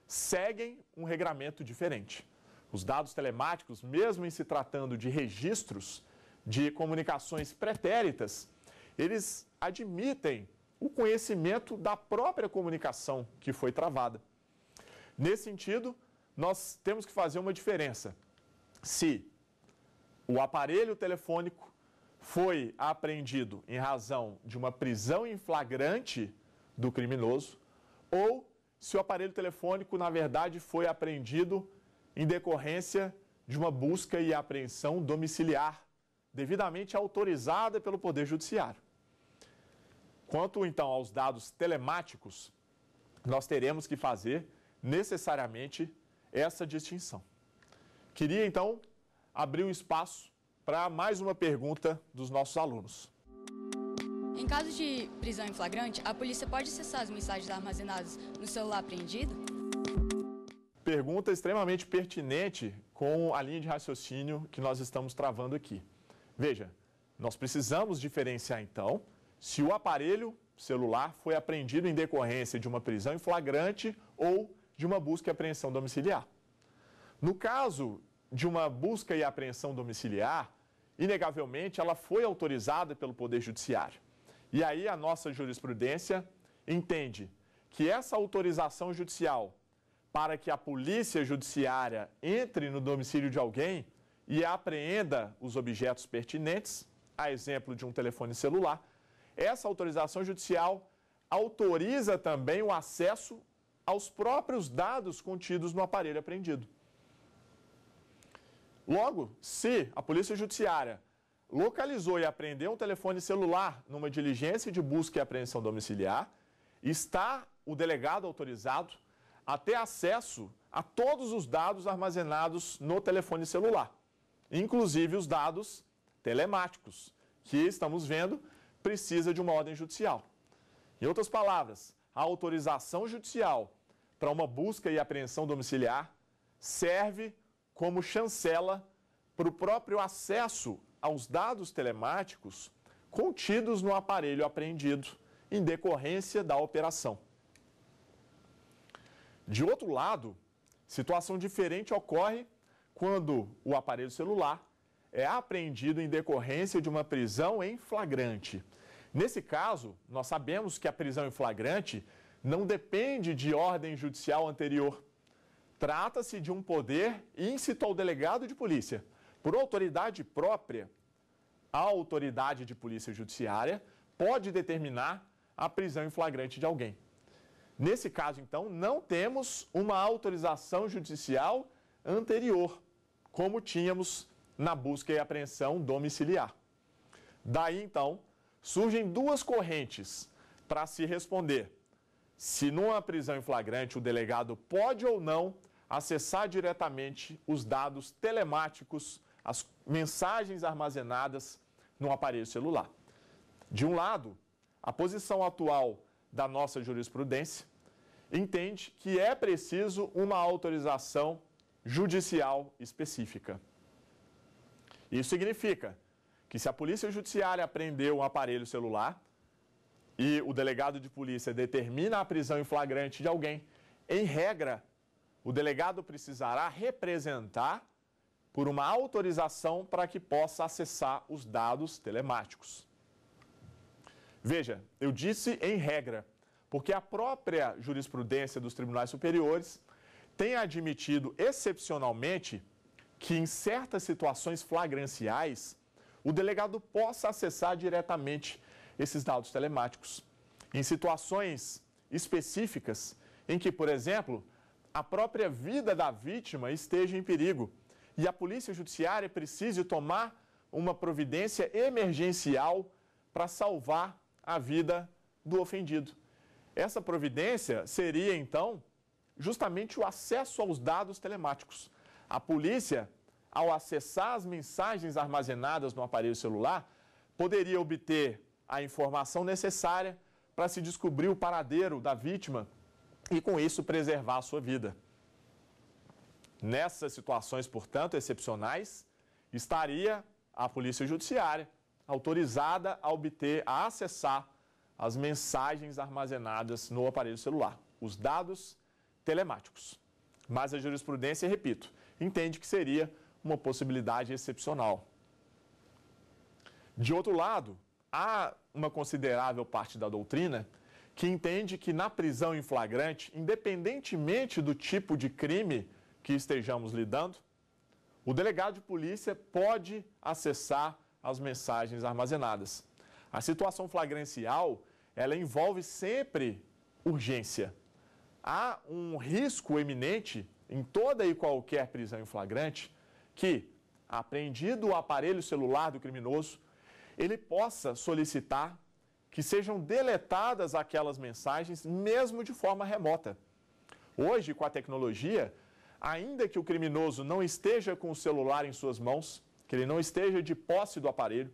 seguem um regramento diferente. Os dados telemáticos, mesmo em se tratando de registros de comunicações pretéritas, eles admitem o conhecimento da própria comunicação que foi travada. Nesse sentido, nós temos que fazer uma diferença. Se o aparelho telefônico foi apreendido em razão de uma prisão em flagrante do criminoso, ou se o aparelho telefônico, na verdade, foi apreendido em decorrência de uma busca e apreensão domiciliar, devidamente autorizada pelo Poder Judiciário. Quanto, então, aos dados telemáticos, nós teremos que fazer necessariamente essa distinção. Queria, então, abrir o espaço para mais uma pergunta dos nossos alunos. Em caso de prisão em flagrante, a polícia pode acessar as mensagens armazenadas no celular apreendido? Pergunta extremamente pertinente com a linha de raciocínio que nós estamos travando aqui. Veja, nós precisamos diferenciar, então, se o aparelho celular foi apreendido em decorrência de uma prisão em flagrante ou de uma busca e apreensão domiciliar. No caso de uma busca e apreensão domiciliar, inegavelmente ela foi autorizada pelo Poder Judiciário. E aí a nossa jurisprudência entende que essa autorização judicial para que a Polícia Judiciária entre no domicílio de alguém e apreenda os objetos pertinentes, a exemplo de um telefone celular, essa autorização judicial autoriza também o acesso aos próprios dados contidos no aparelho apreendido. Logo, se a Polícia Judiciária localizou e apreendeu um telefone celular numa diligência de busca e apreensão domiciliar, está o delegado autorizado a ter acesso a todos os dados armazenados no telefone celular, inclusive os dados telemáticos, que estamos vendo precisa de uma ordem judicial. Em outras palavras, a autorização judicial para uma busca e apreensão domiciliar serve como chancela para o próprio acesso aos dados telemáticos contidos no aparelho apreendido em decorrência da operação. De outro lado, situação diferente ocorre quando o aparelho celular é apreendido em decorrência de uma prisão em flagrante. Nesse caso, nós sabemos que a prisão em flagrante não depende de ordem judicial anterior. Trata-se de um poder íncito ao delegado de polícia, por autoridade própria. A autoridade de polícia judiciária pode determinar a prisão em flagrante de alguém. Nesse caso, então, não temos uma autorização judicial anterior, como tínhamos na busca e apreensão domiciliar. Daí, então, surgem duas correntes para se responder se numa prisão em flagrante o delegado pode ou não acessar diretamente os dados telemáticos, as mensagens armazenadas no aparelho celular. De um lado, a posição atual da nossa jurisprudência entende que é preciso uma autorização judicial específica. Isso significa que se a Polícia Judiciária apreendeu um aparelho celular e o delegado de polícia determina a prisão em flagrante de alguém, em regra, o delegado precisará representar por uma autorização para que possa acessar os dados telemáticos. Veja, eu disse em regra, porque a própria jurisprudência dos tribunais superiores tem admitido excepcionalmente que em certas situações flagranciais o delegado possa acessar diretamente esses dados telemáticos. Em situações específicas em que, por exemplo, a própria vida da vítima esteja em perigo e a polícia judiciária precise tomar uma providência emergencial para salvar a vida do ofendido. Essa providência seria, então, justamente o acesso aos dados telemáticos. A polícia, ao acessar as mensagens armazenadas no aparelho celular, poderia obter a informação necessária para se descobrir o paradeiro da vítima e, com isso, preservar a sua vida. Nessas situações, portanto, excepcionais, estaria a Polícia Judiciária autorizada a acessar as mensagens armazenadas no aparelho celular, os dados telemáticos. Mas a jurisprudência, repito, entende que seria uma possibilidade excepcional. De outro lado, há uma considerável parte da doutrina que entende que na prisão em flagrante, independentemente do tipo de crime que estejamos lidando, o delegado de polícia pode acessar as mensagens armazenadas. A situação flagrancial, ela envolve sempre urgência. Há um risco eminente em toda e qualquer prisão em flagrante que, apreendido o aparelho celular do criminoso, ele possa solicitar que sejam deletadas aquelas mensagens, mesmo de forma remota. Hoje, com a tecnologia, ainda que o criminoso não esteja com o celular em suas mãos, que ele não esteja de posse do aparelho,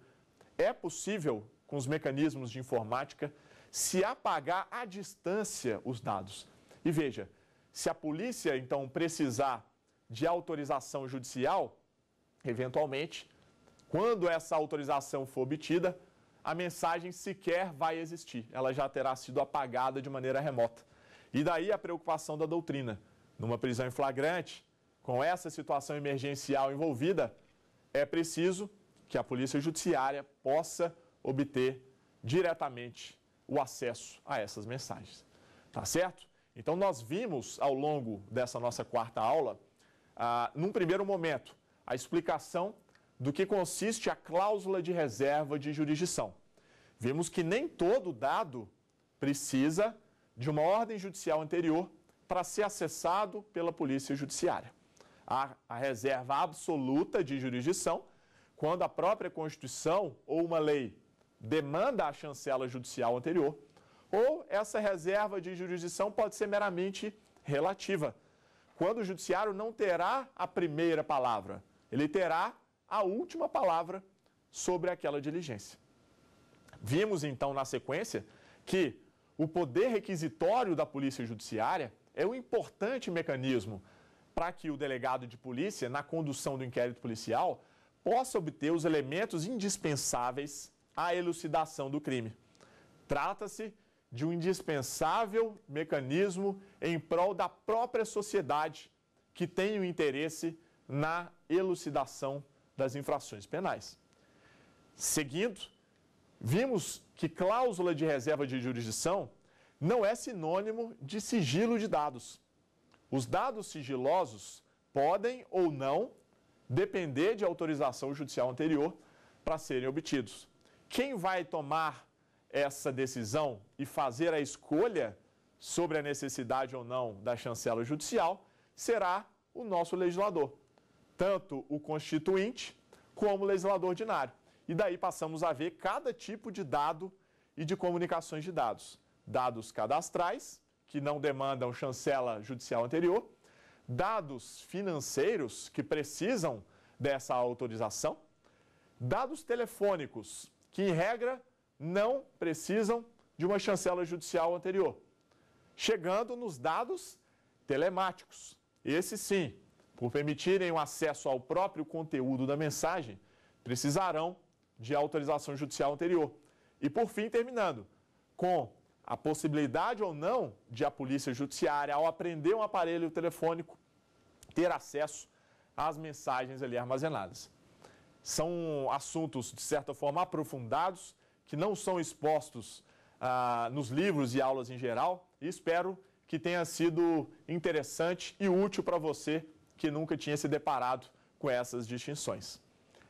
é possível, com os mecanismos de informática, se apagar à distância os dados. E veja, se a polícia, então, precisar de autorização judicial, eventualmente, quando essa autorização for obtida, a mensagem sequer vai existir. Ela já terá sido apagada de maneira remota. E daí a preocupação da doutrina. Numa prisão em flagrante, com essa situação emergencial envolvida, é preciso que a Polícia Judiciária possa obter diretamente o acesso a essas mensagens. Tá certo? Então, nós vimos ao longo dessa nossa quarta aula, num primeiro momento, a explicação do que consiste a cláusula de reserva de jurisdição. Vimos que nem todo dado precisa de uma ordem judicial anterior para ser acessado pela polícia judiciária. Há a reserva absoluta de jurisdição, quando a própria Constituição ou uma lei demanda a chancela judicial anterior, ou essa reserva de jurisdição pode ser meramente relativa, quando o judiciário não terá a primeira palavra, ele terá a última palavra sobre aquela diligência. Vimos, então, na sequência, que o poder requisitório da polícia judiciária é um importante mecanismo para que o delegado de polícia, na condução do inquérito policial, possa obter os elementos indispensáveis à elucidação do crime. Trata-se de um indispensável mecanismo em prol da própria sociedade que tem o interesse na elucidação das infrações penais. Seguindo, vimos que cláusula de reserva de jurisdição não é sinônimo de sigilo de dados. Os dados sigilosos podem ou não depender de autorização judicial anterior para serem obtidos. Quem vai tomar essa decisão e fazer a escolha sobre a necessidade ou não da chancela judicial será o nosso legislador, tanto o constituinte como o legislador ordinário. E daí passamos a ver cada tipo de dado e de comunicações de dados. Dados cadastrais, que não demandam chancela judicial anterior, dados financeiros, que precisam dessa autorização, dados telefônicos, que em regra não precisam de uma chancela judicial anterior. Chegando nos dados telemáticos, esses sim, por permitirem o acesso ao próprio conteúdo da mensagem, precisarão de autorização judicial anterior. E, por fim, terminando com a possibilidade ou não de a polícia judiciária, ao apreender um aparelho telefônico, ter acesso às mensagens ali armazenadas. São assuntos, de certa forma, aprofundados que não são expostos nos livros e aulas em geral, e espero que tenha sido interessante e útil para você que nunca tinha se deparado com essas distinções.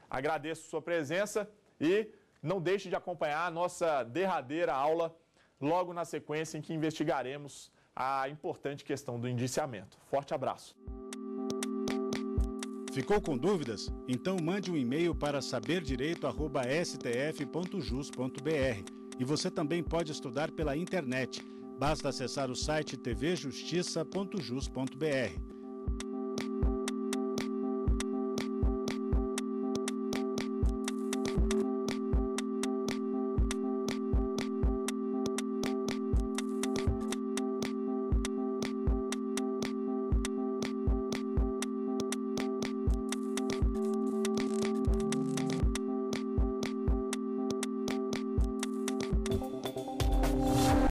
Agradeço sua presença e não deixe de acompanhar a nossa derradeira aula logo na sequência em que investigaremos a importante questão do indiciamento. Forte abraço! Ficou com dúvidas? Então mande um e-mail para saberdireito@stf.jus.br. E você também pode estudar pela internet. Basta acessar o site tvjustiça.jus.br.